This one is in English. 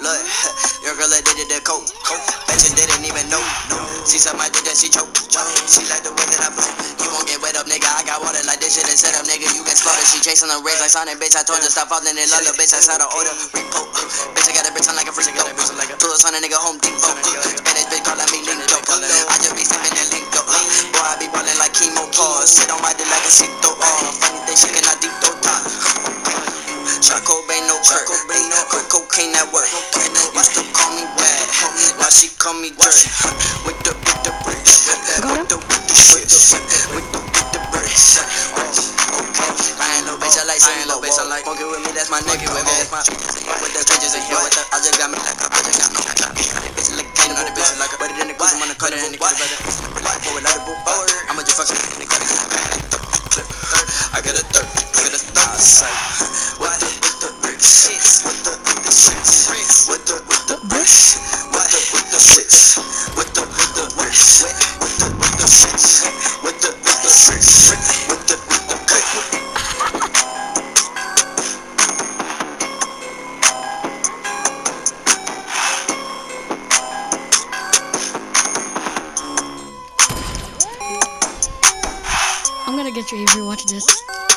Look, your girl that did it, that coke. Bitchin' didn't even know. She said my dick that she choke. She like the way that I flow. You won't get wet up, nigga. I got water like this shit and set up, nigga. You get slaughtered. She chasing the reds like Sonic, bitch. I told her stop falling in love, bitch. I saw the odor. Repo. Bitch, I got a bitch on like a freaking goat. To a son of nigga, Home Depot. Spanish bitch calling me Lingo. I just be sipping that Lingo. Boy, I be ballin' like chemo. Sit on my dick like a cito. Funny thing, she cannot deep throat top. Choco ain't no jerk. Quick cocaine at work. Why still call me bad? Now she call me dirt. With the bricks. With the shits. With the bricks. I ain't no bitch, I like saying no bitch. I like monkey with me, that's my nigga. With the strangers in here. I just got me like a bitch. Bitch like candy, not a bitch like a. Put it in the goose, I'm gonna cut it in the goose. Forward, let it move forward. I'ma just fuck it in the goose. I got a third. I got a third. I'm gonna get you if you watch this.